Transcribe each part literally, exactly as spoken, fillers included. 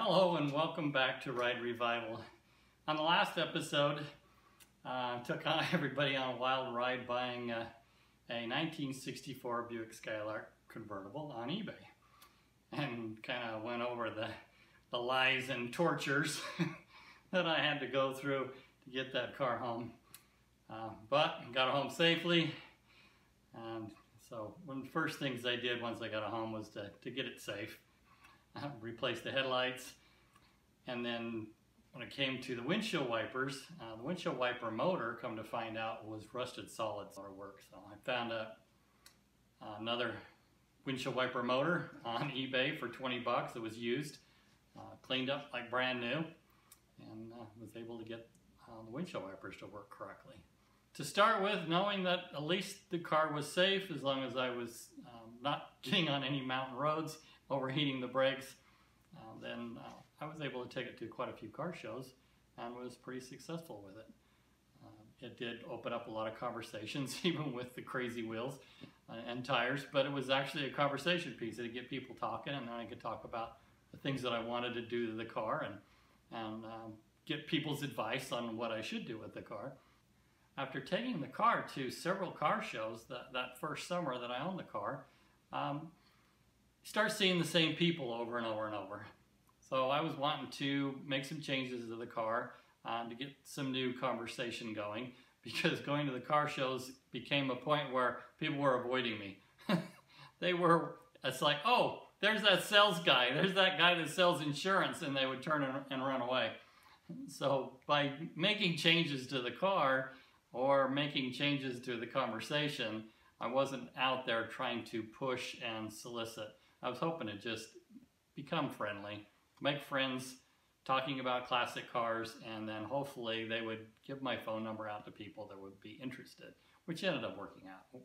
Hello and welcome back to Ride Revival. On the last episode, uh, took on everybody on a wild ride buying a, a nineteen sixty-four Buick Skylark convertible on eBay, and kind of went over the, the lies and tortures that I had to go through to get that car home. Uh, but got it home safely, and so one of the first things I did once I got it home was to, to get it safe. Uh, replaced the headlights, and then when it came to the windshield wipers, uh, the windshield wiper motor, come to find out, was rusted solid solid work. So I found a, uh, another windshield wiper motor on eBay for twenty bucks. It was used, uh, cleaned up like brand new, and uh, was able to get uh, the windshield wipers to work correctly. To start with, knowing that at least the car was safe as long as I was um, not getting on any mountain roads, overheating the brakes, uh, then uh, I was able to take it to quite a few car shows and was pretty successful with it. Uh, it did open up a lot of conversations, even with the crazy wheels uh, and tires, but it was actually a conversation piece. It'd get people talking, and then I could talk about the things that I wanted to do to the car and, and um, get people's advice on what I should do with the car. After taking the car to several car shows that, that first summer that I owned the car, um, start seeing the same people over and over and over. So I was wanting to make some changes to the car um, to get some new conversation going, because going to the car shows became a point where people were avoiding me. They were, it's like, oh, there's that sales guy, there's that guy that sells insurance, and they would turn and run away. So by making changes to the car or making changes to the conversation, I wasn't out there trying to push and solicit. I was hoping to just become friendly, make friends talking about classic cars, and then hopefully they would give my phone number out to people that would be interested, which ended up working out.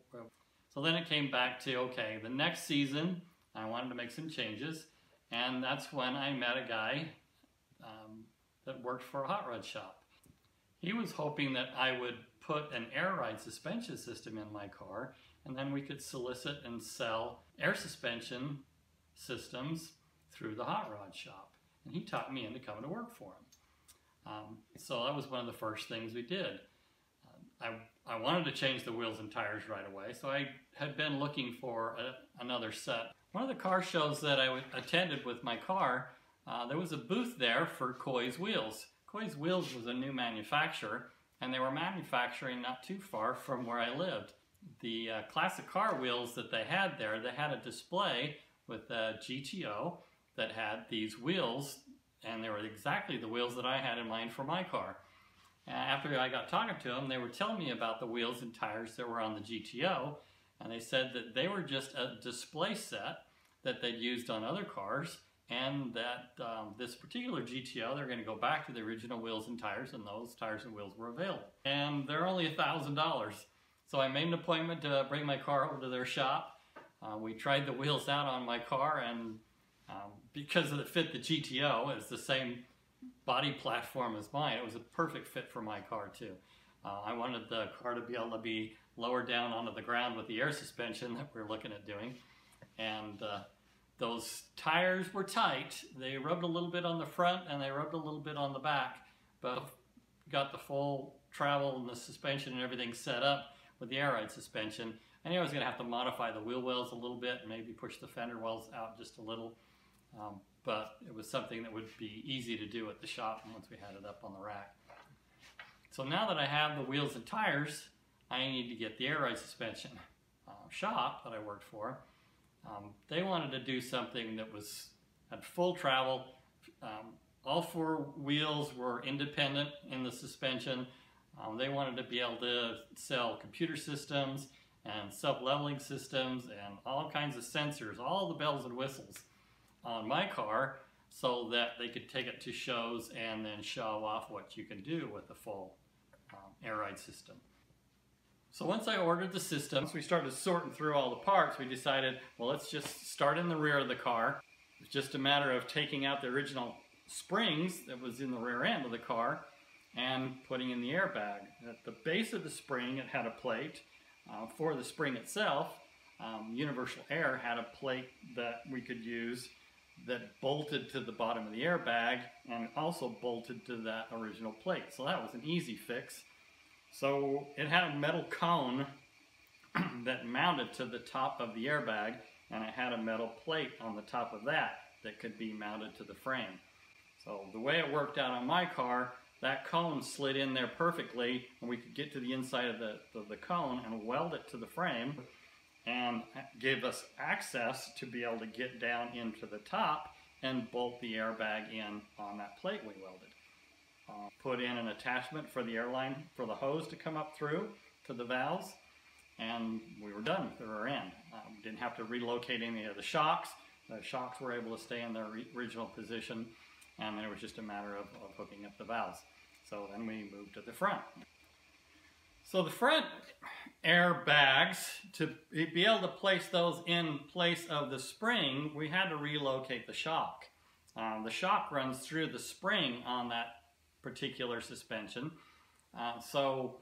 So then it came back to, okay, the next season I wanted to make some changes, and that's when I met a guy um, that worked for a hot rod shop. He was hoping that I would put an air ride suspension system in my car, and then we could solicit and sell air suspension systems through the hot rod shop. And he talked me into coming to work for him. Um, so that was one of the first things we did. Uh, I, I wanted to change the wheels and tires right away, so I had been looking for a, another set. One of the car shows that I attended with my car, uh, there was a booth there for Koy's Wheels. Koy's Wheels was a new manufacturer, and they were manufacturing not too far from where I lived. The uh, classic car wheels that they had there, they had a display with a G T O that had these wheels, and they were exactly the wheels that I had in mind for my car. And after I got talking to them, they were telling me about the wheels and tires that were on the G T O, and they said that they were just a display set that they'd used on other cars, and that um, this particular G T O, they're going to go back to the original wheels and tires, and those tires and wheels were available. And they're only a thousand dollars. So I made an appointment to bring my car over to their shop. Uh, we tried the wheels out on my car, and um, because of the fit, the G T O is the same body platform as mine. It was a perfect fit for my car too. Uh, I wanted the car to be able to be lowered down onto the ground with the air suspension that we're looking at doing. And uh, those tires were tight. They rubbed a little bit on the front and they rubbed a little bit on the back, but got the full travel and the suspension and everything set up with the air ride suspension. I knew I was going to have to modify the wheel wells a little bit and maybe push the fender wells out just a little, um, but it was something that would be easy to do at the shop once we had it up on the rack. So now that I have the wheels and tires, I need to get the air ride suspension. Uh, shop that I worked for, um, they wanted to do something that was had full travel. Um, all four wheels were independent in the suspension. Um, they wanted to be able to sell computer systems and self-leveling systems and all kinds of sensors, all the bells and whistles on my car, so that they could take it to shows and then show off what you can do with the full um, air ride system. So once I ordered the system, we started sorting through all the parts. We decided, well, let's just start in the rear of the car. It's just a matter of taking out the original springs that was in the rear end of the car and putting in the airbag. At the base of the spring, it had a plate. Uh, for the spring itself, um, Universal Air had a plate that we could use that bolted to the bottom of the airbag and also bolted to that original plate. So that was an easy fix. So it had a metal cone that mounted to the top of the airbag, and it had a metal plate on the top of that that could be mounted to the frame. So the way it worked out on my car, that cone slid in there perfectly, and we could get to the inside of the, of the cone and weld it to the frame, and gave us access to be able to get down into the top and bolt the airbag in on that plate we welded. Uh, put in an attachment for the airline, for the hose to come up through to the valves, and we were done through our end. Uh, we didn't have to relocate any of the shocks. The shocks were able to stay in their original position, and then it was just a matter of, of hooking up the valves. So then we moved to the front. So the front airbags, to be able to place those in place of the spring, we had to relocate the shock. Um, the shock runs through the spring on that particular suspension. Uh, so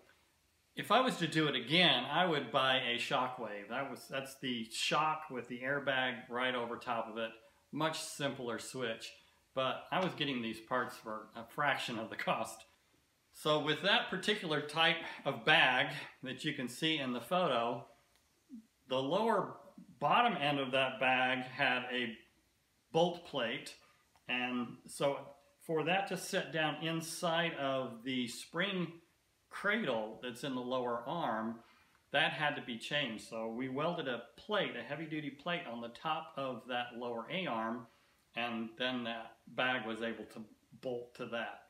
if I was to do it again, I would buy a Shockwave. That was, that's the shock with the airbag right over top of it. Much simpler switch. But I was getting these parts for a fraction of the cost. So with that particular type of bag that you can see in the photo, the lower bottom end of that bag had a bolt plate. And so for that to sit down inside of the spring cradle that's in the lower arm, that had to be changed. So we welded a plate, a heavy-duty plate, on the top of that lower A-arm, and then that bag was able to bolt to that.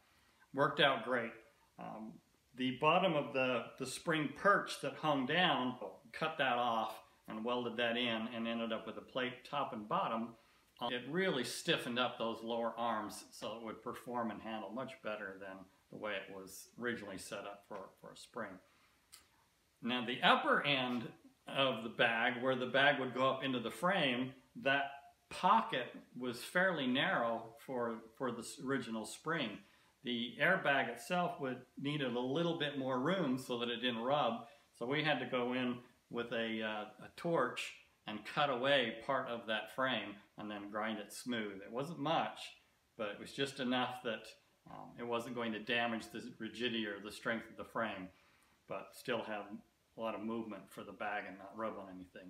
Worked out great. Um, the bottom of the, the spring perch that hung down, cut that off and welded that in, and ended up with a plate top and bottom. Um, it really stiffened up those lower arms so it would perform and handle much better than the way it was originally set up for, for a spring. Now the upper end of the bag, where the bag would go up into the frame, that pocket was fairly narrow for, for the original spring. The airbag itself would needed a little bit more room so that it didn't rub, so we had to go in with a, uh, a torch and cut away part of that frame and then grind it smooth. It wasn't much, but it was just enough that um, it wasn't going to damage the rigidity or the strength of the frame, but still have a lot of movement for the bag and not rub on anything.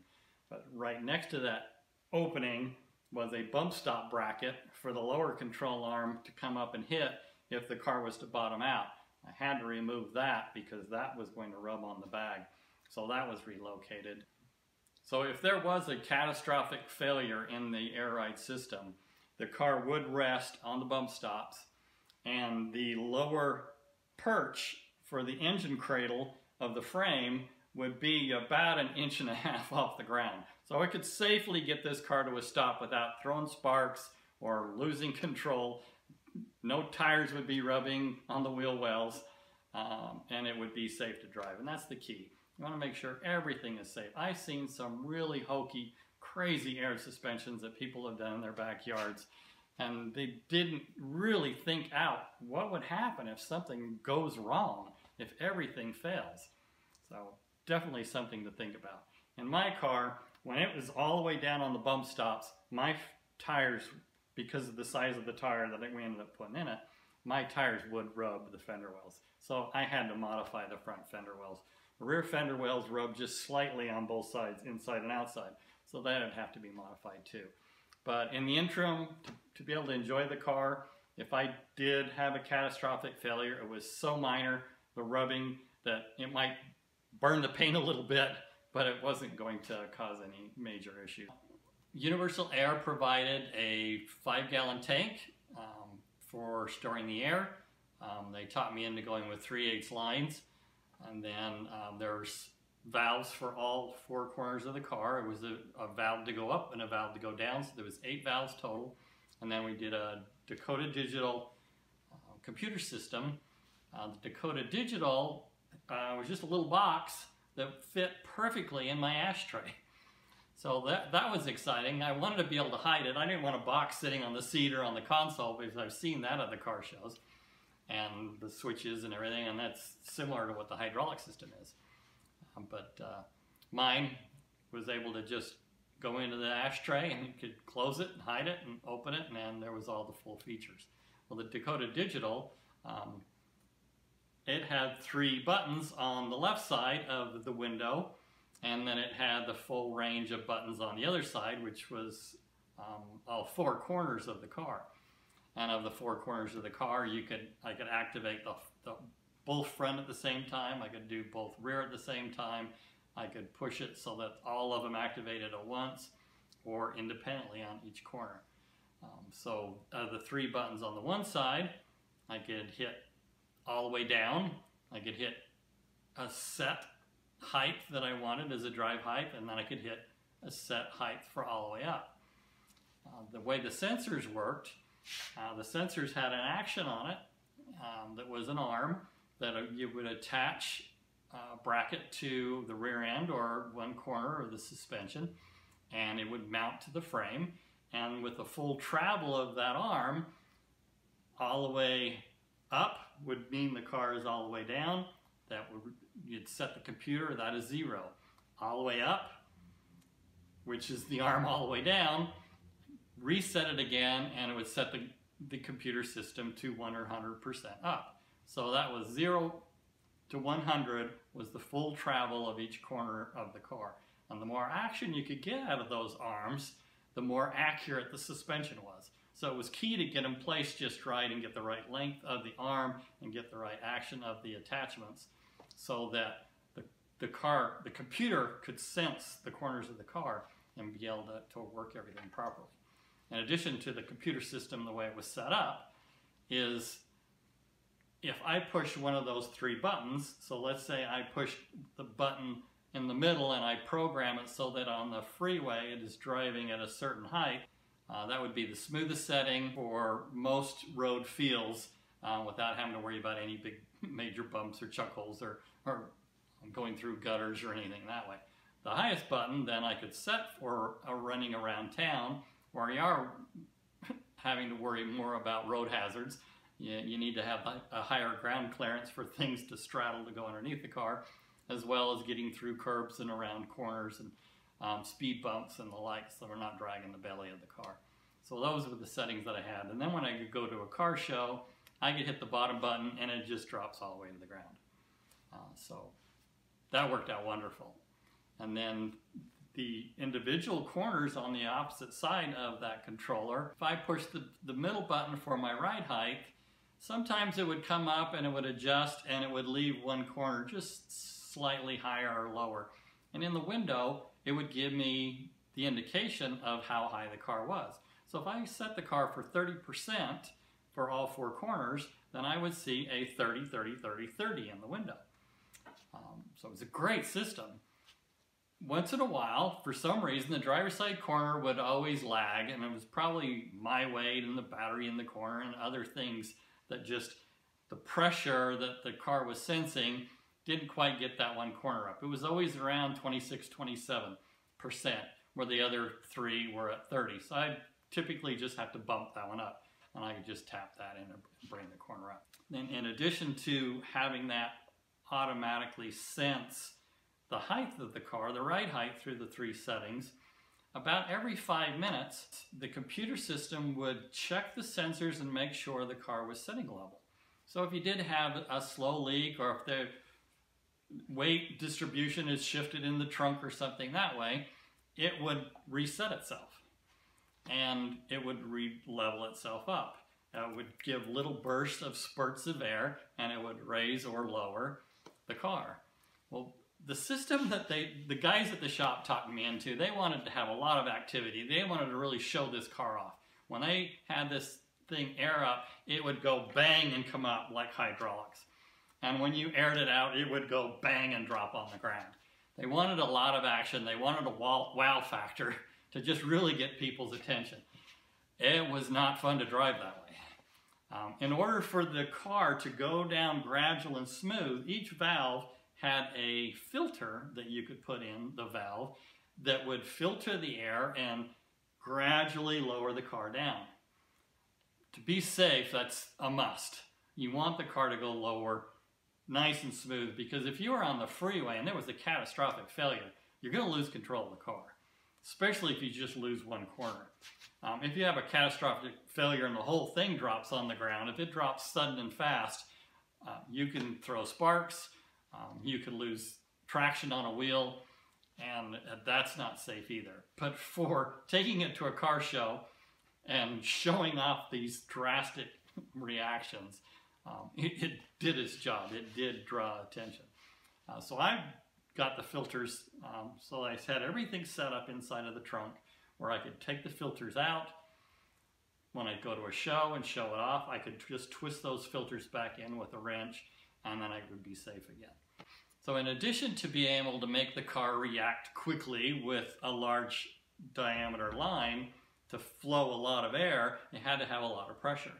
But right next to that opening was a bump stop bracket for the lower control arm to come up and hit if the car was to bottom out. I had to remove that because that was going to rub on the bag. So that was relocated. So if there was a catastrophic failure in the air ride system, the car would rest on the bump stops, and the lower perch for the engine cradle of the frame would be about an inch and a half off the ground. So I could safely get this car to a stop without throwing sparks or losing control. No tires would be rubbing on the wheel wells, um, and it would be safe to drive. And that's the key. You want to make sure everything is safe. I've seen some really hokey, crazy air suspensions that people have done in their backyards, and they didn't really think out what would happen if something goes wrong, if everything fails. So definitely something to think about. In my car, when it was all the way down on the bump stops, my tires, because of the size of the tire that we ended up putting in it, my tires would rub the fender wells. So I had to modify the front fender wells. The rear fender wells rub just slightly on both sides, inside and outside. So that would have to be modified too. But in the interim, to, to be able to enjoy the car, if I did have a catastrophic failure, it was so minor, the rubbing, that it might burn the paint a little bit, but it wasn't going to cause any major issue. Universal Air provided a five-gallon tank um, for storing the air. Um, they taught me into going with three eighths lines, and then um, there's valves for all four corners of the car. It was a, a valve to go up and a valve to go down, so there was eight valves total. And then we did a Dakota Digital uh, computer system. Uh, the Dakota Digital uh, was just a little box that fit perfectly in my ashtray. So that, that was exciting. I wanted to be able to hide it. I didn't want a box sitting on the seat or on the console, because I've seen that at the car shows, and the switches and everything, and that's similar to what the hydraulic system is. But uh, mine was able to just go into the ashtray and you could close it and hide it and open it, and then there was all the full features. Well, the Dakota Digital, um, it had three buttons on the left side of the window, and then it had the full range of buttons on the other side, which was um, all four corners of the car. And of the four corners of the car, you could I could activate the, the both front at the same time. I could do both rear at the same time. I could push it so that all of them activated at once or independently on each corner. Um, so out of the three buttons on the one side, I could hit all the way down. I could hit a set height that I wanted as a drive height, and then I could hit a set height for all the way up. Uh, the way the sensors worked, uh, the sensors had an action on it um, that was an arm that you would attach Uh, bracket to the rear end or one corner of the suspension, and it would mount to the frame, and with the full travel of that arm all the way up would mean the car is all the way down. That would, you'd set the computer, that is zero. All the way up, which is the arm all the way down, reset it again, and it would set the, the computer system to one hundred percent up. So that was zero to one hundred was the full travel of each corner of the car. And the more action you could get out of those arms, the more accurate the suspension was. So it was key to get them placed just right and get the right length of the arm and get the right action of the attachments so that the, the car, the computer could sense the corners of the car and be able to, to work everything properly. In addition to the computer system, the way it was set up is, if I push one of those three buttons, so let's say I push the button in the middle and I program it so that on the freeway it is driving at a certain height, uh, that would be the smoothest setting for most road feels uh, without having to worry about any big major bumps or chuck holes or, or going through gutters or anything that way. The highest button then I could set for a running around town where you are having to worry more about road hazards. You need to have a higher ground clearance for things to straddle to go underneath the car, as well as getting through curbs and around corners and um, speed bumps and the like, so we're not dragging the belly of the car. So those were the settings that I had. And then when I could go to a car show, I could hit the bottom button and it just drops all the way to the ground. Uh, so that worked out wonderful. And then the individual corners on the opposite side of that controller, if I push the, the middle button for my ride height, sometimes it would come up and it would adjust and it would leave one corner just slightly higher or lower. And in the window, it would give me the indication of how high the car was. So if I set the car for thirty percent for all four corners, then I would see a thirty, thirty, thirty, thirty in the window. Um, so it was a great system. Once in a while, for some reason, the driver's side corner would always lag, and it was probably my weight and the battery in the corner and other things that just the pressure that the car was sensing didn't quite get that one corner up. It was always around twenty-six, twenty-seven percent, where the other three were at thirty. So I typically just have to bump that one up, and I could just tap that in and bring the corner up. Then in addition to having that automatically sense the height of the car, the ride height through the three settings, about every five minutes, the computer system would check the sensors and make sure the car was sitting level. So if you did have a slow leak, or if the weight distribution is shifted in the trunk or something that way, it would reset itself and it would re-level itself up. It would give little bursts of spurts of air and it would raise or lower the car. Well, the system that they, the guys at the shop talked me into, they wanted to have a lot of activity. They wanted to really show this car off. When they had this thing air up, it would go bang and come up like hydraulics. And when you aired it out, it would go bang and drop on the ground. They wanted a lot of action. They wanted a wow factor to just really get people's attention. It was not fun to drive that way. Um, in order for the car to go down gradual and smooth, each valve had a filter that you could put in the valve that would filter the air and gradually lower the car down. To be safe, that's a must. You want the car to go lower, nice and smooth, because if you were on the freeway and there was a catastrophic failure, you're going to lose control of the car. especially if you just lose one corner. Um, if you have a catastrophic failure and the whole thing drops on the ground, if it drops sudden and fast, uh, you can throw sparks, um, you can lose traction on a wheel, and that's not safe either. But for taking it to a car show and showing off these drastic reactions, um, it, it did its job. It did draw attention. Uh, so I got the filters, um, so I had everything set up inside of the trunk where I could take the filters out. When I go to a show and show it off, I could just twist those filters back in with a wrench, and then I would be safe again. So in addition to being able to make the car react quickly with a large diameter line to flow a lot of air, it had to have a lot of pressure.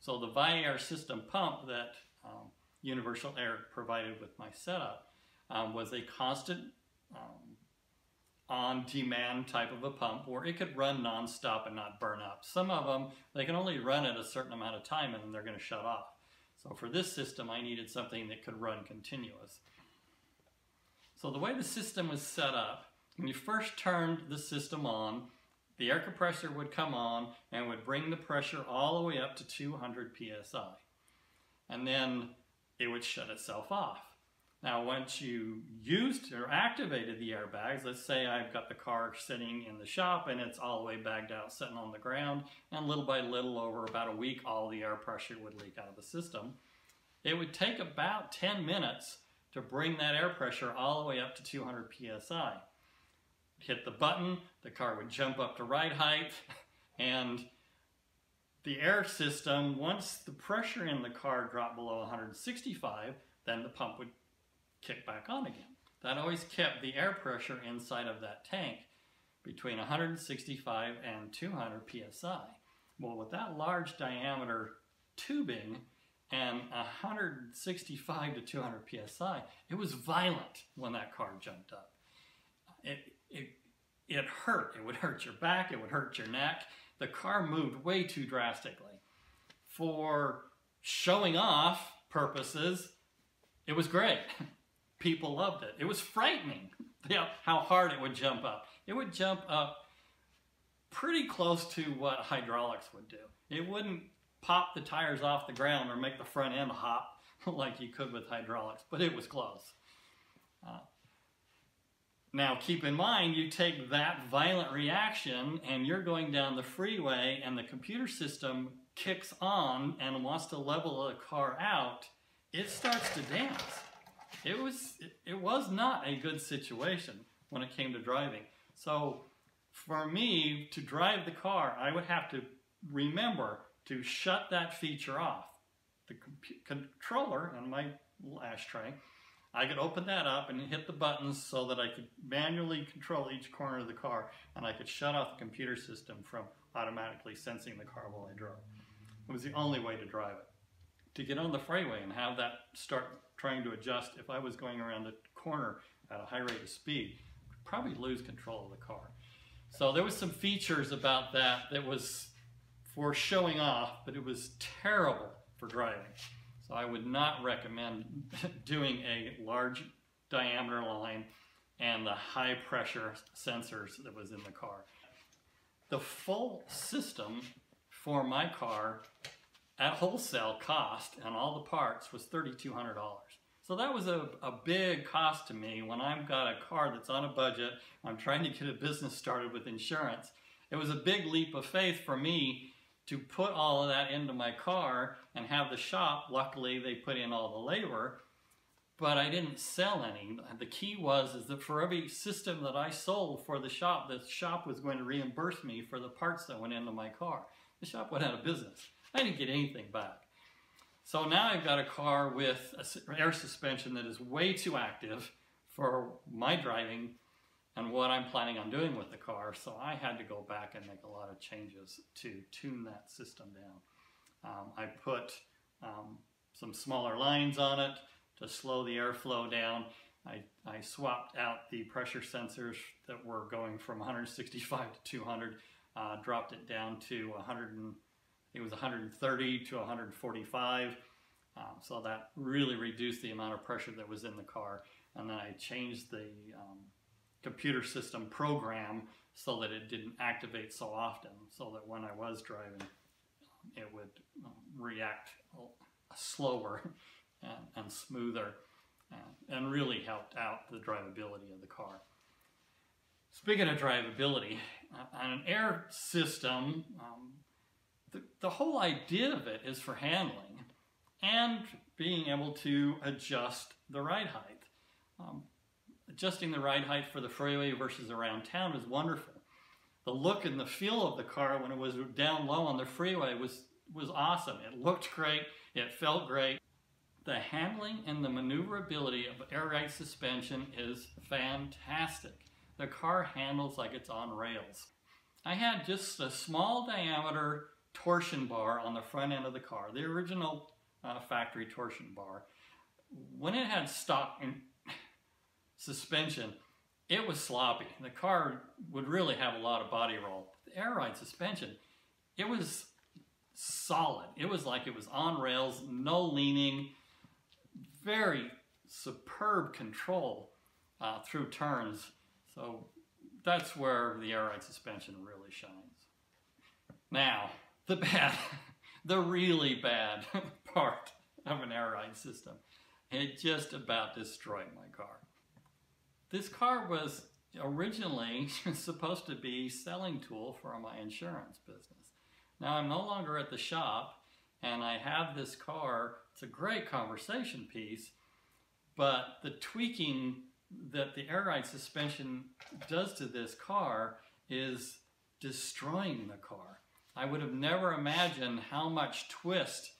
So the ViAir system pump that um, Universal Air provided with my setup um, was a constant um, on-demand type of a pump where it could run non-stop and not burn up. Some of them, they can only run at a certain amount of time and then they're going to shut off. So for this system, I needed something that could run continuous. So the way the system was set up, when you first turned the system on, the air compressor would come on and would bring the pressure all the way up to two hundred P S I. And then it would shut itself off. Now once you used or activated the airbags, let's say I've got the car sitting in the shop and it's all the way bagged out, sitting on the ground, and little by little over about a week, all the air pressure would leak out of the system. It would take about ten minutes to bring that air pressure all the way up to two hundred P S I. Hit the button, the car would jump up to ride height, and the air system, once the pressure in the car dropped below one hundred sixty-five, then the pump would kick back on again. That always kept the air pressure inside of that tank between one hundred sixty-five and two hundred P S I. Well, with that large diameter tubing, and one hundred sixty-five to two hundred P S I, it was violent when that car jumped up. It, it, it hurt. It would hurt your back. It would hurt your neck. The car moved way too drastically. For showing off purposes, it was great. People loved it. It was frightening how hard it would jump up. It would jump up pretty close to what hydraulics would do. It wouldn't pop the tires off the ground or make the front end hop like you could with hydraulics, but it was close. Uh, now keep in mind, you take that violent reaction and you're going down the freeway and the computer system kicks on and wants to level the car out, it starts to dance. It was, it was not a good situation when it came to driving. So for me to drive the car, I would have to remember to shut that feature off. The controller on my ashtray, I could open that up and hit the buttons so that I could manually control each corner of the car, and I could shut off the computer system from automatically sensing the car while I drove. It was the only way to drive it. To get on the freeway and have that start trying to adjust, if I was going around the corner at a high rate of speed, I'd probably lose control of the car. So there was some features about that that was for showing off, but it was terrible for driving. So I would not recommend doing a large diameter line and the high pressure sensors that was in the car. The full system for my car at wholesale cost and all the parts was thirty-two hundred dollars. So that was a, a big cost to me when I've got a car that's on a budget, I'm trying to get a business started with insurance. It was a big leap of faith for me to put all of that into my car and have the shop. Luckily, they put in all the labor, but I didn't sell any. The key was is that for every system that I sold for the shop, the shop was going to reimburse me for the parts that went into my car. The shop went out of business. I didn't get anything back. So now I've got a car with an air suspension that is way too active for my driving and what I'm planning on doing with the car, so I had to go back and make a lot of changes to tune that system down. Um, I put um, some smaller lines on it to slow the airflow down. I, I swapped out the pressure sensors that were going from one hundred sixty-five to two hundred, uh, dropped it down to one hundred, and, it was one hundred thirty to one hundred forty-five, um, so that really reduced the amount of pressure that was in the car. And then I changed the um, computer system program so that it didn't activate so often, so that when I was driving, it would react slower and, and smoother, and, and really helped out the drivability of the car. Speaking of drivability, on an air system, um, the, the whole idea of it is for handling and being able to adjust the ride height. Um, adjusting the ride height for the freeway versus around town is wonderful. The look and the feel of the car when it was down low on the freeway was, was awesome. It looked great, it felt great. The handling and the maneuverability of air ride suspension is fantastic. The car handles like it's on rails. I had just a small diameter torsion bar on the front end of the car, the original uh, factory torsion bar. When it had stock in suspension, it was sloppy. The car would really have a lot of body roll. The air ride suspension, it was solid. It was like it was on rails, no leaning, very superb control uh, through turns. So that's where the air ride suspension really shines. Now, the bad, the really bad part of an air ride system. It just about destroyed my car. This car was originally supposed to be a selling tool for my insurance business. Now I'm no longer at the shop and I have this car. It's a great conversation piece, but the tweaking that the air ride suspension does to this car is destroying the car. I would have never imagined how much twist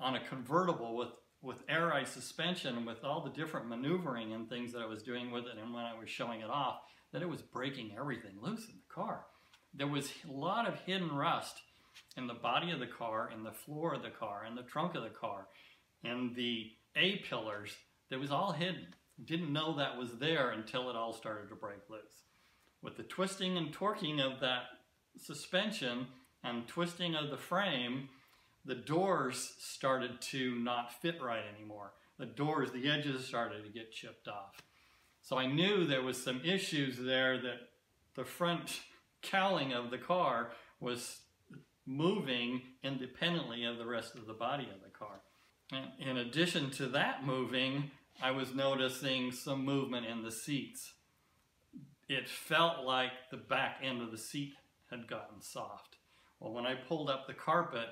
on a convertible with, with air ride suspension, with all the different maneuvering and things that I was doing with it and when I was showing it off, that it was breaking everything loose in the car. There was a lot of hidden rust in the body of the car, in the floor of the car, in the trunk of the car, in the A-pillars. That was all hidden. Didn't know that was there until it all started to break loose. With the twisting and torquing of that suspension and twisting of the frame, the doors started to not fit right anymore. The doors, the edges started to get chipped off. So I knew there was some issues there, that the front cowling of the car was moving independently of the rest of the body of the car. And in addition to that moving, I was noticing some movement in the seats. It felt like the back end of the seat had gotten soft. Well, when I pulled up the carpet,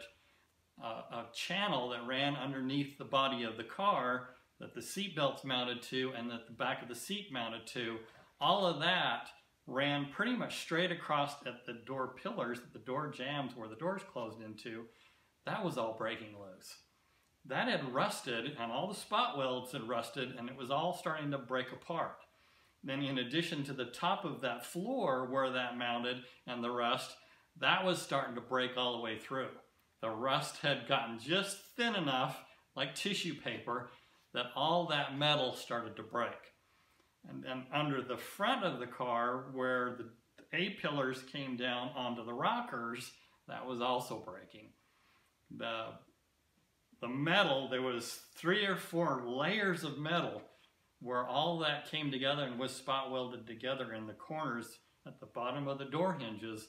uh, a channel that ran underneath the body of the car that the seat belts mounted to and that the back of the seat mounted to, all of that ran pretty much straight across at the door pillars, the door jambs where the doors closed into. That was all breaking loose. That had rusted, and all the spot welds had rusted, and it was all starting to break apart. Then in addition to the top of that floor where that mounted and the rust, that was starting to break all the way through. The rust had gotten just thin enough, like tissue paper, that all that metal started to break. And then under the front of the car, where the A-pillars came down onto the rockers, that was also breaking. The The metal, there was three or four layers of metal where all that came together and was spot welded together in the corners at the bottom of the door hinges.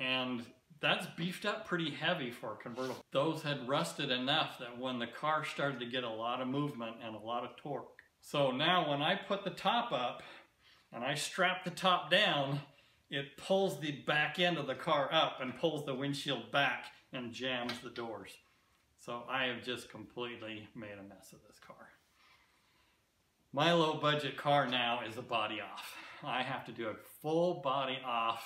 And that's beefed up pretty heavy for a convertible. Those had rusted enough that when the car started to get a lot of movement and a lot of torque. So now when I put the top up and I strap the top down, it pulls the back end of the car up and pulls the windshield back and jams the doors. So I have just completely made a mess of this car. My low budget car now is a body off. I have to do a full body off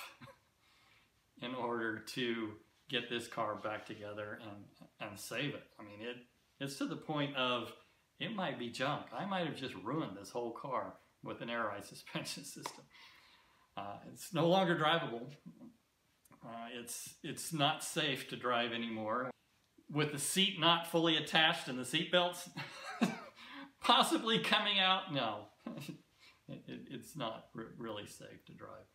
in order to get this car back together and, and save it. I mean, it, it's to the point of it might be junk. I might have just ruined this whole car with an air ride suspension system. Uh, it's no longer drivable. Uh, it's, it's not safe to drive anymore. With the seat not fully attached and the seat belts possibly coming out, no, it, it, it's not re really safe to drive.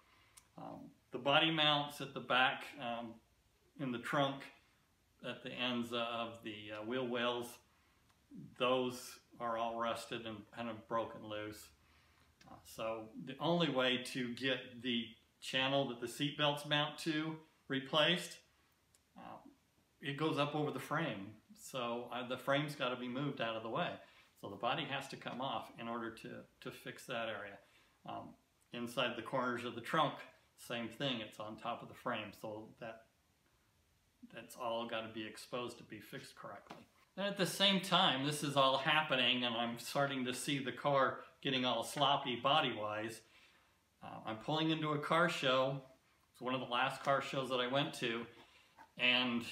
Um, the body mounts at the back, um, in the trunk, at the ends of the uh, wheel wells, those are all rusted and kind of broken loose. Uh, so the only way to get the channel that the seat belts mount to replaced, uh, it goes up over the frame. So uh, the frame's got to be moved out of the way. So the body has to come off in order to, to fix that area. Um, inside the corners of the trunk, same thing, it's on top of the frame. So that, that's all got to be exposed to be fixed correctly. And at the same time, this is all happening and I'm starting to see the car getting all sloppy body-wise. Uh, I'm pulling into a car show. It's one of the last car shows that I went to. And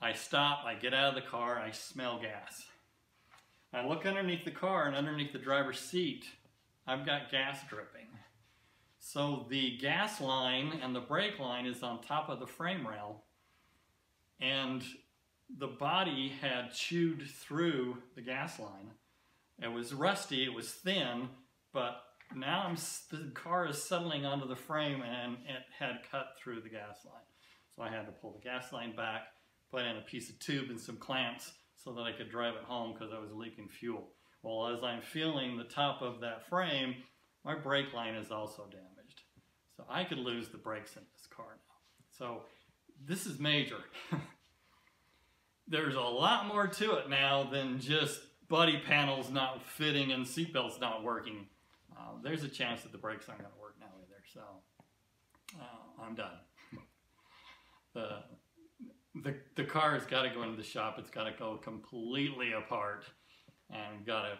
I stop, I get out of the car, I smell gas. I look underneath the car, and underneath the driver's seat, I've got gas dripping. So the gas line and the brake line is on top of the frame rail, and the body had chewed through the gas line. It was rusty, it was thin, but now I'm, the car is settling onto the frame and it had cut through the gas line. So I had to pull the gas line back, put in a piece of tube and some clamps so that I could drive it home because I was leaking fuel. Well, as I'm feeling the top of that frame, my brake line is also damaged. So I could lose the brakes in this car now. So this is major. There's a lot more to it now than just body panels not fitting and seatbelts not working. Uh, there's a chance that the brakes aren't going to work now either, so uh, I'm done. The, the, the car has got to go into the shop. It's got to go completely apart and got to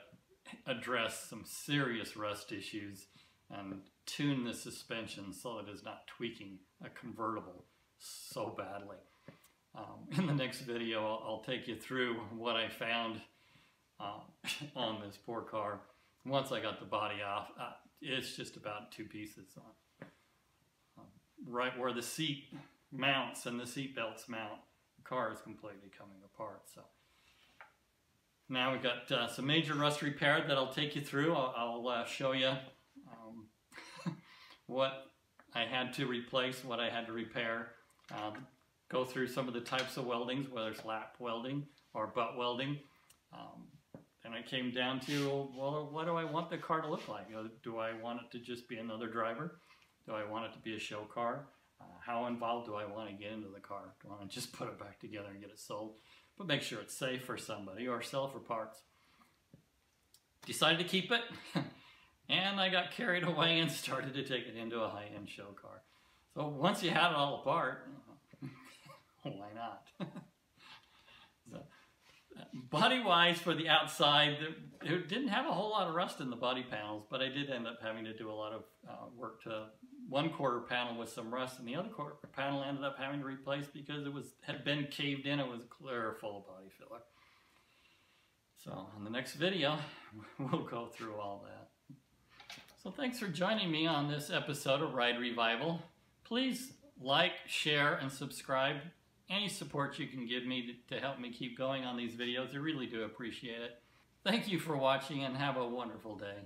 address some serious rust issues and tune the suspension so that it's not tweaking a convertible so badly. Um, in the next video, I'll, I'll take you through what I found uh, on this poor car. Once I got the body off, uh, it's just about two pieces on. Um, right where the seat mounts and the seat belts mount, the car is completely coming apart. So now we've got uh, some major rust repair that I'll take you through. I'll, I'll uh, show you um, what I had to replace, what I had to repair. Um, go through some of the types of weldings, whether it's lap welding or butt welding. Um, and I came down to, well, what do I want the car to look like? Do I want it to just be another driver? Do I want it to be a show car? Uh, how involved do I want to get into the car? Do I want to just put it back together and get it sold? But make sure it's safe for somebody or sell for parts. Decided to keep it, and I got carried away and started to take it into a high-end show car. So once you had it all apart, why not? So, body-wise, for the outside, it didn't have a whole lot of rust in the body panels, but I did end up having to do a lot of uh, work to one quarter panel with some rust, and the other quarter panel ended up having to replace because it was had been caved in. It was clear full of body filler. So in the next video, we'll go through all that. So thanks for joining me on this episode of Ride Revival. Please like, share, and subscribe. Any support you can give me to help me keep going on these videos, I really do appreciate it. Thank you for watching and have a wonderful day.